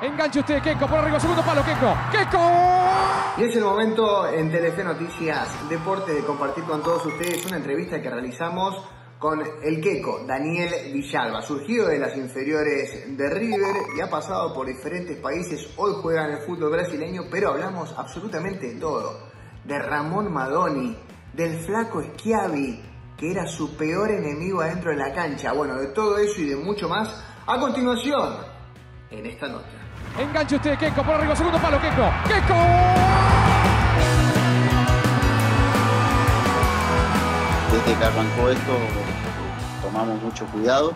Enganche usted, Keko, por arriba, segundo palo, Keko. ¡Keko! Y es el momento en Telefe Noticias Deporte de compartir con todos ustedes una entrevista que realizamos con el Keko Daniel Villalba, surgido de las inferiores de River y ha pasado por diferentes países. Hoy juega en el fútbol brasileño, pero hablamos absolutamente de todo. De Ramón Maddoni, del flaco Schiavi, que era su peor enemigo adentro de la cancha. Bueno, de todo eso y de mucho más, a continuación, en esta nota. Enganche usted, Keko, por arriba, segundo palo, Keko. ¡Keko! Desde que arrancó esto tomamos mucho cuidado.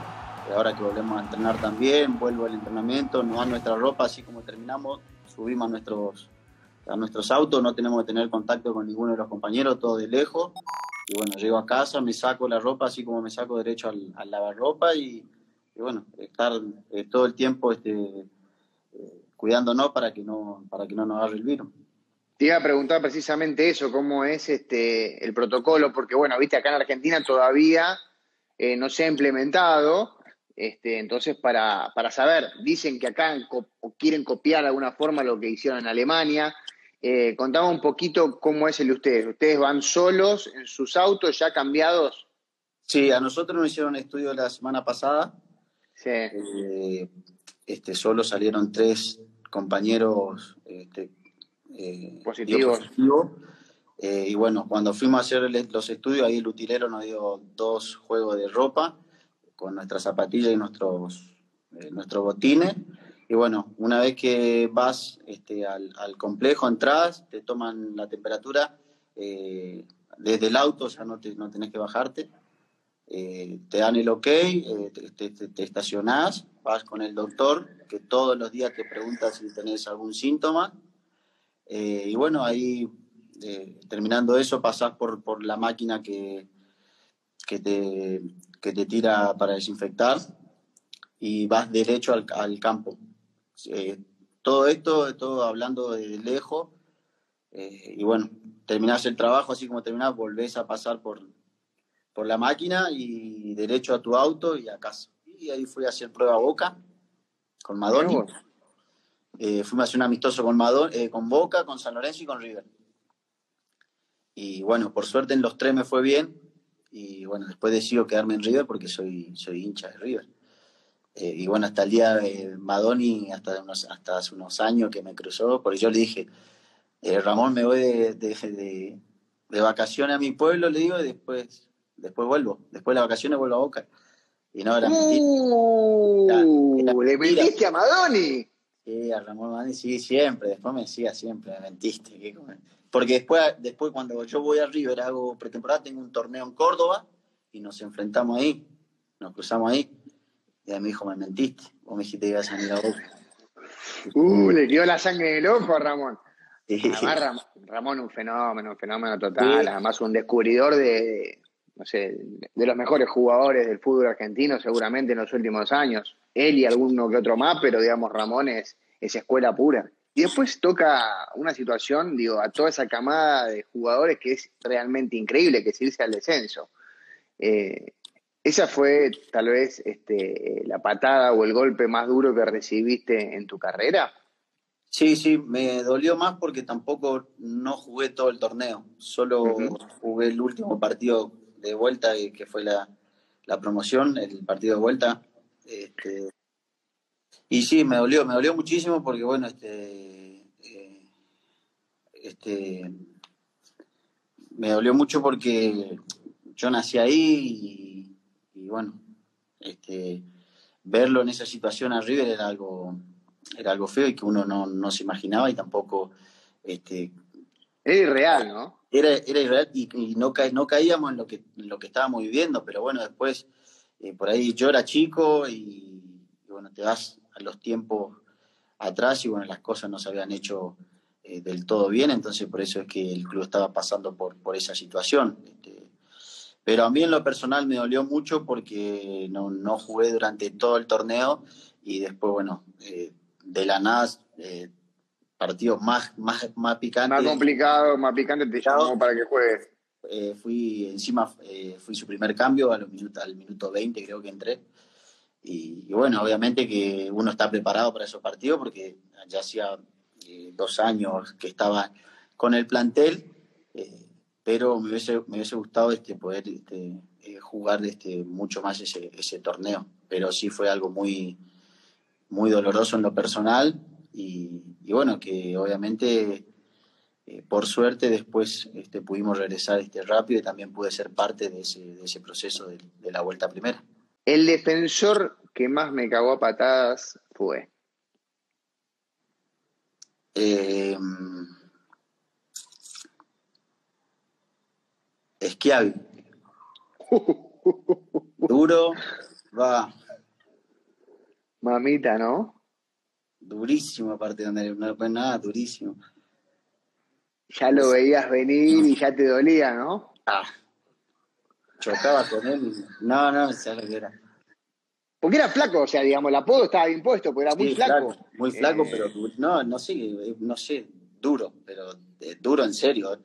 Ahora que volvemos a entrenar también, vuelvo al entrenamiento, nos dan nuestra ropa, así como terminamos, subimos a nuestros autos, no tenemos que tener contacto con ninguno de los compañeros, todo de lejos. Y bueno, llego a casa, me saco la ropa, así como me saco derecho al lavarropa y bueno, estar todo el tiempo cuidándonos para que no nos agarre el virus. Te iba a preguntar precisamente eso, cómo es el protocolo, porque bueno, viste, acá en Argentina todavía no se ha implementado, entonces para saber, dicen que acá quieren copiar de alguna forma lo que hicieron en Alemania. Contame un poquito cómo es el de ustedes. ¿Ustedes van solos en sus autos ya cambiados? Sí, a nosotros nos hicieron estudio la semana pasada. Sí. Solo salieron 3 compañeros positivos. Y bueno, cuando fuimos a hacer los estudios, ahí el utilero nos dio 2 juegos de ropa con nuestras zapatillas y nuestros botines. Y bueno, una vez que vas al complejo, entras, te toman la temperatura desde el auto, o sea, no tenés que bajarte. Te dan el ok, te estacionás, vas con el doctor, que todos los días te pregunta si tenés algún síntoma, y bueno, ahí terminando eso pasás por la máquina que te tira para desinfectar y vas derecho al campo. Todo esto, todo hablando de lejos, y bueno, terminás el trabajo, así como terminás, volvés a pasar por la máquina y derecho a tu auto y a casa. Y ahí fui a hacer prueba a Boca con Maddoni. Fuimos a hacer un amistoso con Boca, con San Lorenzo y con River. Y bueno, por suerte en los 3 me fue bien. Y bueno, después decido quedarme en River porque soy hincha de River. Y bueno, hasta el día de Maddoni, hasta hace unos años que me cruzó, porque yo le dije, Ramón, me voy de vacaciones a mi pueblo, le digo, y después vuelvo, después de las vacaciones vuelvo a Boca. Y no, era mentira. ¿Le mentiste a Maddoni? Sí, a Ramón Maddoni, sí, siempre. Después me decía siempre, me mentiste. ¿Qué? Porque después cuando yo voy a River, hago pretemporada, tengo un torneo en Córdoba y nos enfrentamos ahí, nos cruzamos ahí. Y a mi hijo, me mentiste. Vos me dijiste que ibas a venir a Boca. Le quedó la sangre en el ojo a Ramón. Sí. Además, Ramón un fenómeno total. Sí. Además, un descubridor no sé, de los mejores jugadores del fútbol argentino seguramente en los últimos años. Él y alguno que otro más, pero digamos Ramón es escuela pura. Y después toca una situación, digo, a toda esa camada de jugadores que es realmente increíble, que es irse al descenso. Esa fue tal vez la patada o el golpe más duro que recibiste en tu carrera. Sí, me dolió más porque tampoco no jugué todo el torneo. Solo jugué el último partido de vuelta, que fue la promoción, el partido de vuelta. Y sí, me dolió muchísimo porque, bueno, me dolió mucho porque yo nací ahí y bueno, verlo en esa situación a River era algo feo y que uno no se imaginaba y tampoco... Era irreal, ¿no? Era irreal y no caíamos en lo que estábamos viviendo, pero bueno, después por ahí yo era chico y bueno, te vas a los tiempos atrás y bueno, las cosas no se habían hecho del todo bien, entonces por eso es que el club estaba pasando por esa situación. Pero a mí en lo personal me dolió mucho porque no jugué durante todo el torneo y después, bueno, de la nada... partidos más picantes. Más complicado, más picante te llamó para que juegues. Fui su primer cambio al minuto 20, creo que entré. Y bueno, obviamente que uno está preparado para esos partidos porque ya hacía 2 años que estaba con el plantel, pero me hubiese gustado poder jugar mucho más ese torneo. Pero sí fue algo muy, muy doloroso en lo personal y bueno, que obviamente por suerte después pudimos regresar rápido y también pude ser parte de ese proceso de la vuelta primera. El defensor que más me cagó a patadas fue. Schiavi. Duro. Va. Mamita, ¿no? Durísimo, aparte de Andrés. No, pues nada, durísimo. Ya lo veías venir y ya te dolía, ¿no? Ah. Chocaba con él. No, no, ya lo que era. Porque era flaco, o sea, digamos, el apodo estaba bien puesto, porque era muy flaco. Muy flaco, pero no sé, duro, pero duro en serio.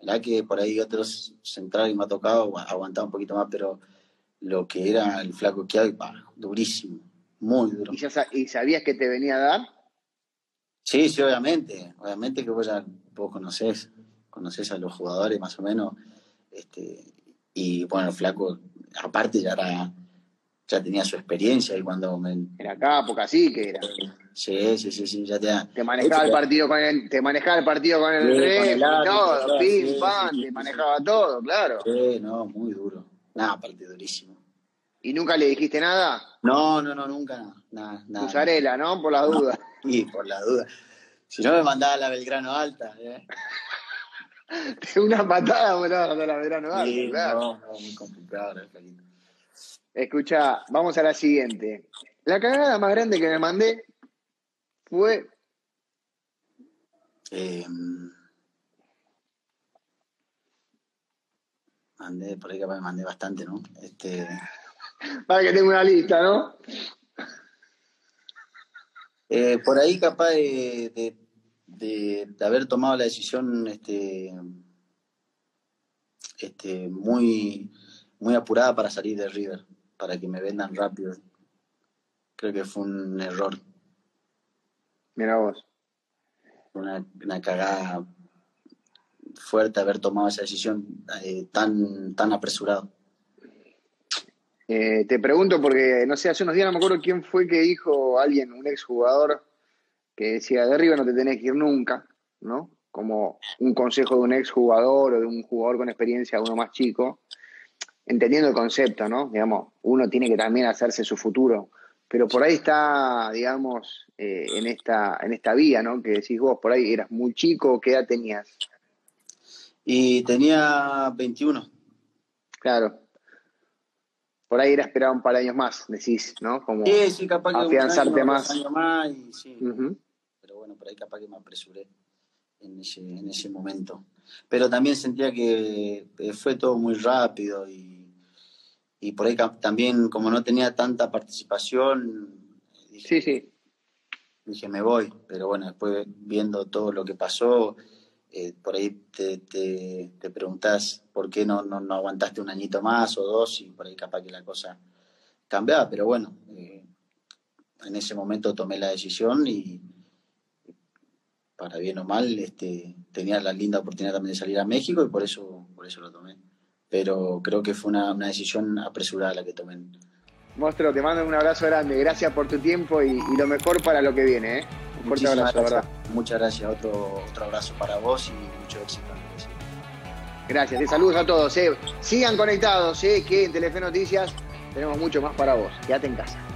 La verdad que por ahí otros centrales me ha tocado, aguantaba un poquito más, pero lo que era el flaco que había, durísimo, muy duro. ¿Y, ¿Y sabías que te venía a dar? Sí, sí, obviamente que vos conocés a los jugadores más o menos, y bueno, el flaco, aparte ya tenía su experiencia y cuando era capo, cacique era. Sí, ya te manejaba el partido con el rey, todo, pim, pam, te manejaba todo, claro. Sí, no, muy duro. Nada, aparte durísimo. ¿Y nunca le dijiste nada? No, nunca, nada. Usarela, ¿no? Por las dudas. Sí, por las dudas. Si no me mandaba a la Belgrano Alta, una patada me la mandaba a la Belgrano Alta, sí, claro. No, muy complicado, clarito. Escuchá, vamos a la siguiente. La cagada más grande que me mandé fue... por ahí capaz me mandé bastante, ¿no? Para que tenga una lista, ¿no? Por ahí capaz de haber tomado la decisión muy, muy apurada para salir de River. Para que me vendan rápido. Creo que fue un error. Mira vos. Una cagada fuerte haber tomado esa decisión tan apresurado. Te pregunto porque, no sé, hace unos días no me acuerdo quién fue que dijo alguien, un exjugador, que decía, de arriba no te tenés que ir nunca, ¿no? Como un consejo de un exjugador o de un jugador con experiencia, uno más chico. Entendiendo el concepto, ¿no? Digamos, uno tiene que también hacerse su futuro, pero por ahí está, digamos, en esta vía, ¿no? Que decís vos, por ahí eras muy chico, ¿qué edad tenías? Y tenía 21. Claro. Por ahí era esperado un par de años más, decís, ¿no? Como sí, capaz que afianzarte más. Un año más y sí. Pero bueno, por ahí capaz que me apresuré en ese momento. Pero también sentía que fue todo muy rápido y por ahí también, como no tenía tanta participación, dije, sí. Dije, me voy. Pero bueno, después viendo todo lo que pasó, por ahí te preguntás por qué no aguantaste un añito más o dos, y por ahí capaz que la cosa cambiaba. Pero bueno, en ese momento tomé la decisión y para bien o mal, tenía la linda oportunidad también de salir a México y por eso lo tomé. Pero creo que fue una decisión apresurada la que tomé. Monstruo, te mando un abrazo grande. Gracias por tu tiempo y lo mejor para lo que viene. Un fuerte abrazo, gracias. ¿Verdad? Muchas gracias. Otro abrazo para vos y mucho éxito. Gracias. Te saludos a todos. Sigan conectados, que en Telefe Noticias tenemos mucho más para vos. Quédate en casa.